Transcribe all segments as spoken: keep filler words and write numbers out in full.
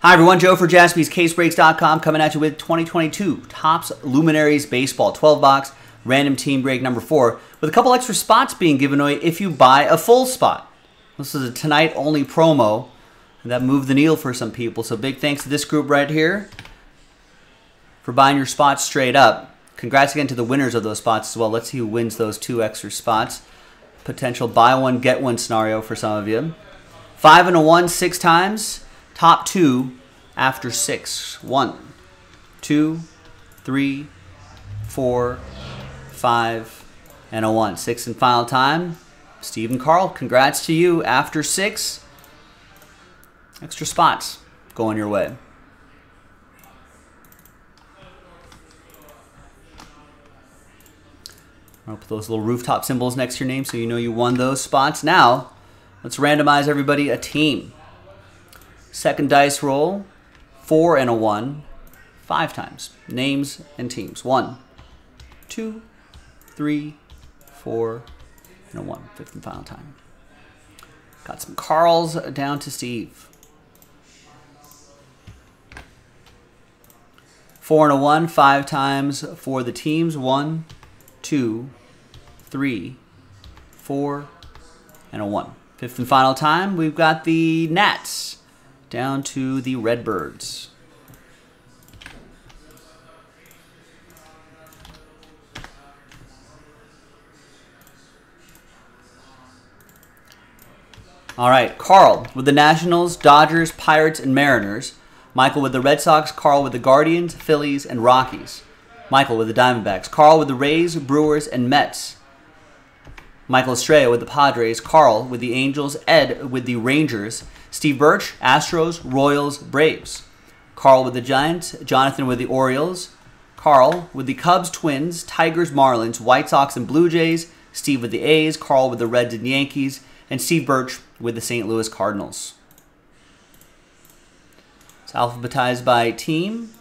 Hi everyone, Joe for Jaspy's Case Breaks dot com coming at you with twenty twenty-two Topps Luminaries Baseball twelve box random team break number four with a couple extra spots being given away if you buy a full spot. This is a tonight only promo that moved the needle for some people, so big thanks to this group right here for buying your spots straight up. Congrats again to the winners of those spots as well. Let's see who wins those two extra spots. Potential buy one, get one scenario for some of you. Five and a one six times. Top two after six. One, two, three, four, five, and a one. Six and final time. Steve and Carl, congrats to you. After six, extra spots going your way. I'll put those little rooftop symbols next to your name so you know you won those spots. Now, let's randomize everybody a team. Second dice roll, four and a one, five times. Names and teams. One, two, three, four, and a one. Fifth and final time. Got some Carls down to Steve. Four and a one, five times for the teams. One, two, three, four, and a one. Fifth and final time, we've got the Nats down to the Redbirds. All right, Carl with the Nationals, Dodgers, Pirates, and Mariners. Michael with the Red Sox, Carl with the Guardians, Phillies, and Rockies. Michael with the Diamondbacks, Carl with the Rays, Brewers, and Mets. Michael Estrella with the Padres, Carl with the Angels, Ed with the Rangers, Steve Birch, Astros, Royals, Braves. Carl with the Giants, Jonathan with the Orioles, Carl with the Cubs, Twins, Tigers, Marlins, White Sox, and Blue Jays, Steve with the A's, Carl with the Reds and Yankees, and Steve Birch with the Saint Louis Cardinals. It's alphabetized by team.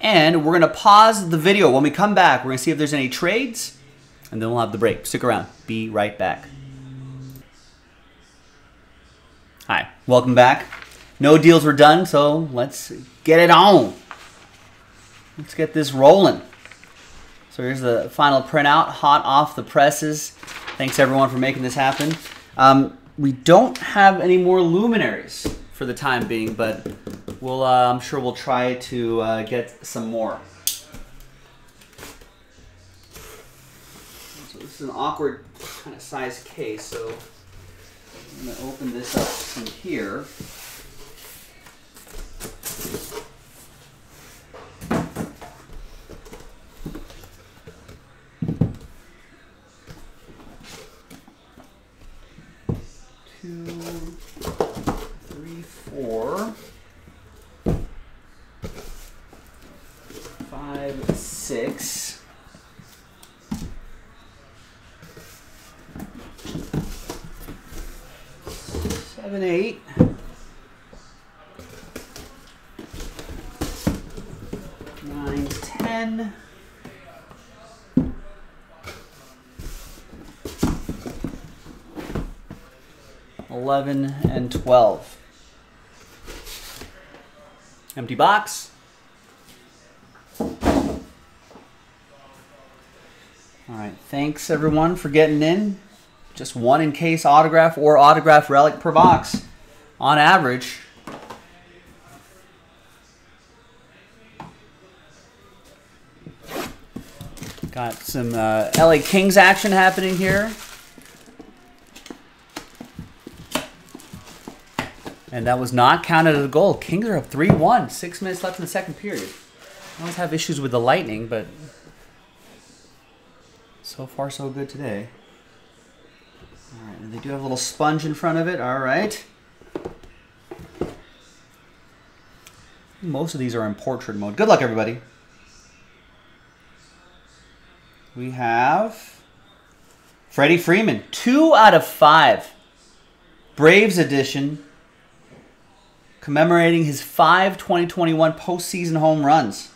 And we're going to pause the video. When we come back, we're going to see if there's any trades, and then we'll have the break. Stick around. Be right back. Hi. Welcome back. No deals were done, so let's get it on. Let's get this rolling. So here's the final printout, hot off the presses. Thanks, everyone, for making this happen. Um, we don't have any more luminaries for the time being, but we'll, uh, I'm sure we'll try to uh, get some more. This is an awkward kind of size case, so I'm going to open this up from here. Two, three, four, five, six. Seven, eight, nine, ten, eleven, and twelve. Empty box. All right, thanks everyone for getting in. Just one in case autograph or autograph relic per box on average. Got some uh, L A Kings action happening here. And that was not counted as a goal. Kings are up three one. Six minutes left in the second period. I always have issues with the Lightning, but so far so good today. All right, and they do have a little sponge in front of it. All right. Most of these are in portrait mode. Good luck, everybody. We have Freddie Freeman, two out of five. Braves edition, commemorating his five twenty twenty-one postseason home runs.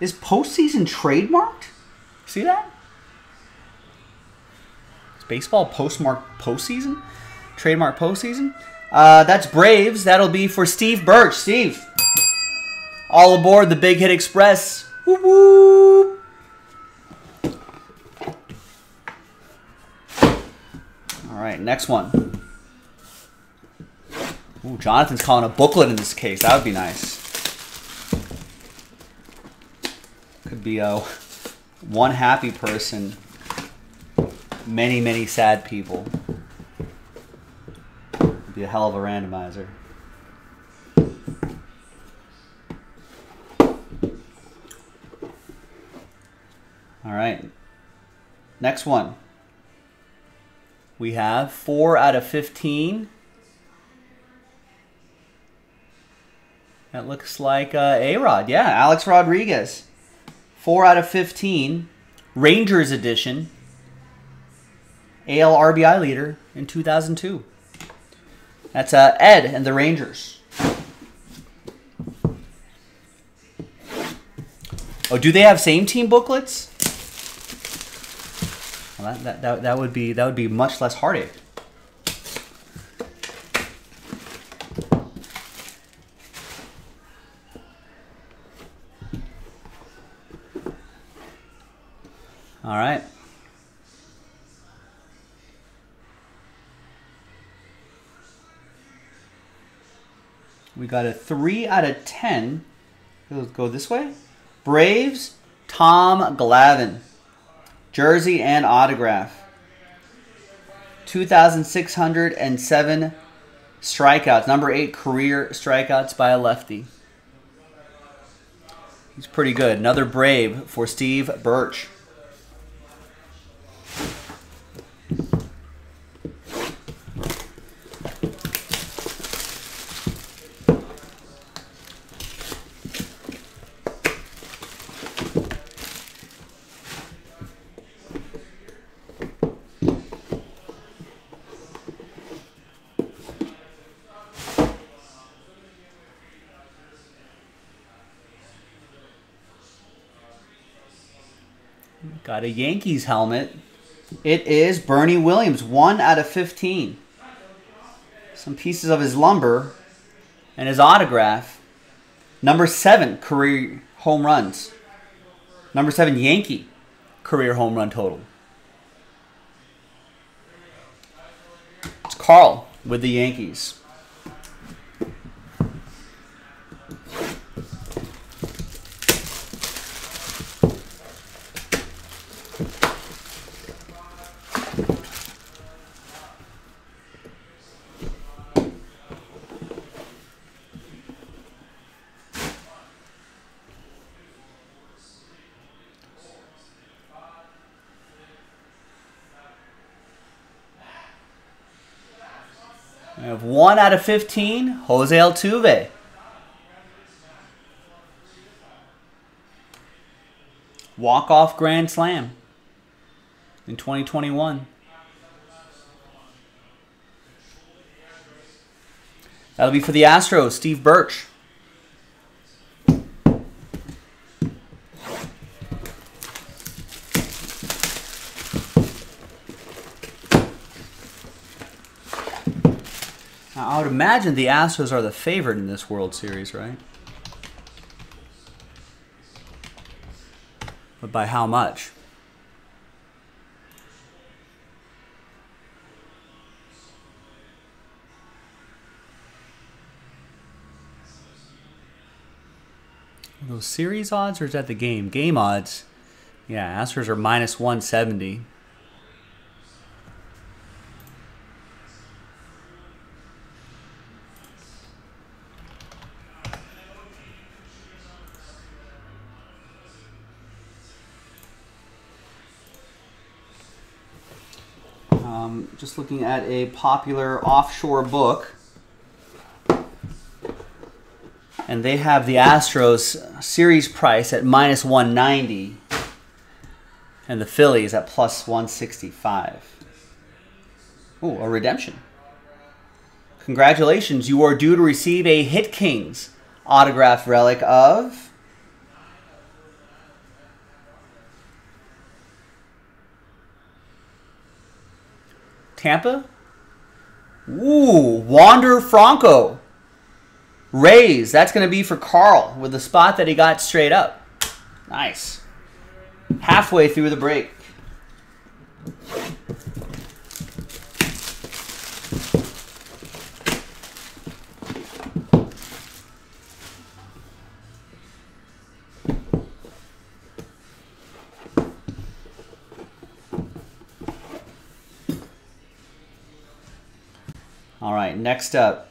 Is postseason trademarked? See that? It's baseball postmark postseason? Trademark postseason? Uh, that's Braves. That'll be for Steve Birch. Steve, all aboard the Big Hit Express. Whoop, whoop. All right, next one. Ooh, Jonathan's calling a booklet in this case. That would be nice. Could be a one happy person, many, many sad people. It'd be a hell of a randomizer. All right. Next one. We have four out of fifteen. That looks like uh, A-Rod. Yeah, Alex Rodriguez. four out of fifteen. Rangers edition. A L R B I leader in two thousand two. That's uh, Ed and the Rangers. Oh, do they have same team booklets? Well, that, that, that, that would be that would be much less heartache. All right. We got a three out of ten. It'll go this way. Braves, Tom Glavine. Jersey and autograph. two thousand six hundred seven strikeouts. Number eight career strikeouts by a lefty. He's pretty good. Another Brave for Steve Birch. Got a Yankees helmet. It is Bernie Williams, one out of fifteen. Some pieces of his lumber and his autograph. Number seven career home runs. Number seven Yankee career home run total. It's Carl with the Yankees. We have one out of fifteen, Jose Altuve. Walk-off grand slam in twenty twenty-one. That'll be for the Astros, Steve Birch. I would imagine the Astros are the favorite in this World Series, right? But by how much? Are those series odds or is that the game? Game odds. Yeah, Astros are minus one seventy. Um, just looking at a popular offshore book. And they have the Astros series price at minus one ninety. And the Phillies at plus one sixty-five. Ooh, a redemption. Congratulations, you are due to receive a Hit Kings autograph relic of... Tampa. Ooh, Wander Franco. Rays. That's going to be for Carl with the spot that he got straight up. Nice. Halfway through the break. All right, next up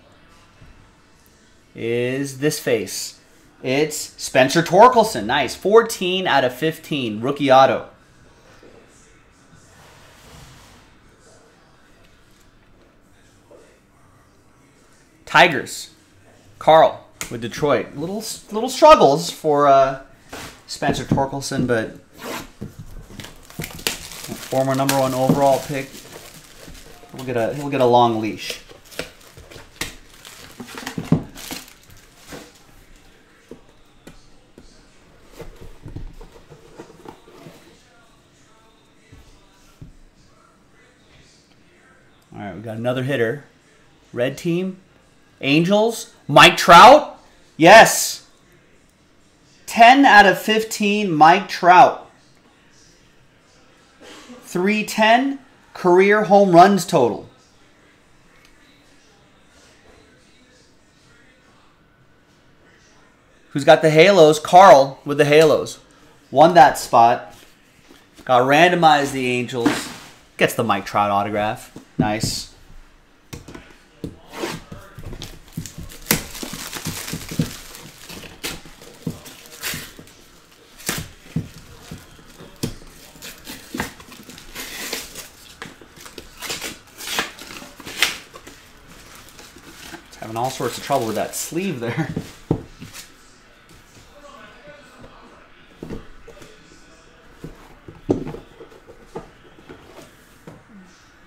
is this face. It's Spencer Torkelson. Nice. fourteen out of fifteen. Rookie auto. Tigers. Carl with Detroit. Little little struggles for uh, Spencer Torkelson, but former number one overall pick. We'll get a he'll get a long leash. All right, we got another hitter. Red team, Angels, Mike Trout. Yes. ten out of fifteen, Mike Trout. three ten, career home runs total. Who's got the halos? Carl with the halos. Won that spot. Got randomized the Angels. Gets the Mike Trout autograph. Nice. It's having all sorts of trouble with that sleeve there.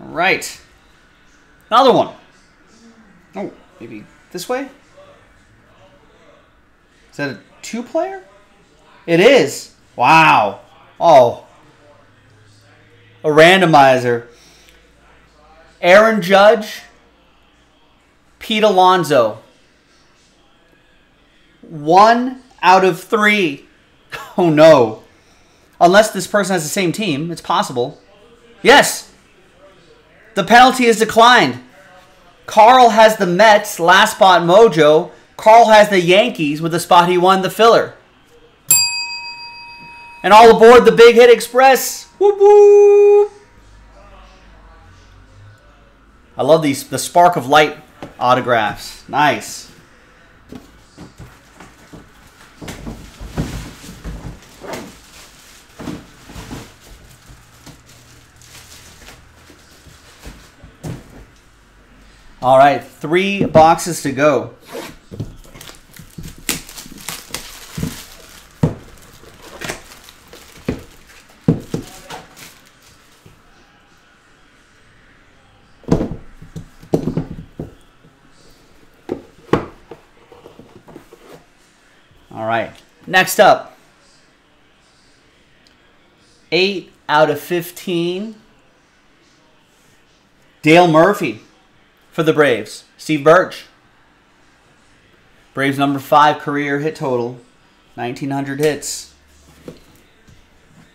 All right. Another one. Oh, maybe this way? Is that a two-player? It is. Wow. Oh. A randomizer. Aaron Judge. Pete Alonso. One out of three. Oh, no. Unless this person has the same team. It's possible. Yes. The penalty is declined. Carl has the Mets, last spot mojo. Carl has the Yankees with the spot he won, the filler. And all aboard the Big Hit Express. Whoop, whoop. I love these, the spark of light autographs. Nice. All right, three boxes to go. All right, next up, eight out of fifteen, Dale Murphy. For the Braves, Steve Birch. Braves number five career hit total, nineteen hundred hits.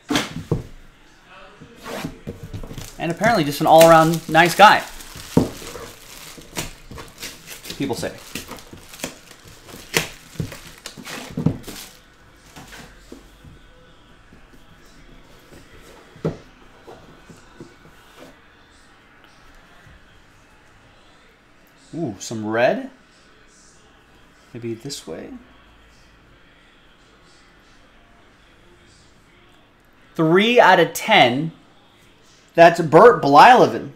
And apparently just an all-around nice guy, people say. Ooh, some red. Maybe this way. Three out of ten. That's Bert Blyleven.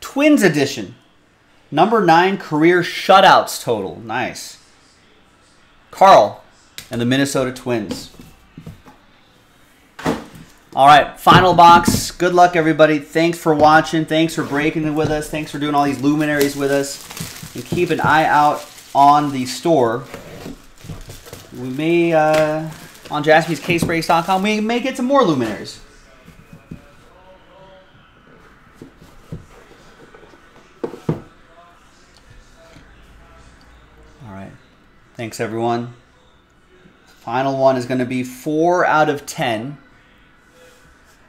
Twins edition. Number nine career shutouts total. Nice. Carl and the Minnesota Twins. All right, final box. Good luck, everybody. Thanks for watching. Thanks for breaking it with us. Thanks for doing all these luminaries with us. And keep an eye out on the store. We may, uh, on Jaspy's Case Breaks dot com, we may get some more luminaries. Thanks, everyone. Final one is going to be four out of ten.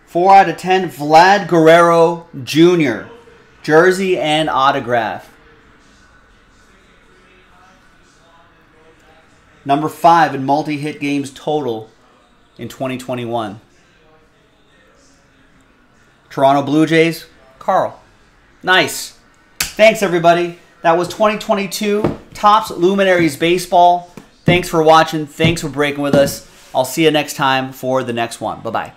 four out of ten, Vlad Guerrero Junior Jersey and autograph. Number five in multi-hit games total in twenty twenty-one. Toronto Blue Jays, Carl. Nice. Thanks, everybody. That was twenty twenty-two Topps Luminaries Baseball. Thanks for watching. Thanks for breaking with us. I'll see you next time for the next one. Bye-bye.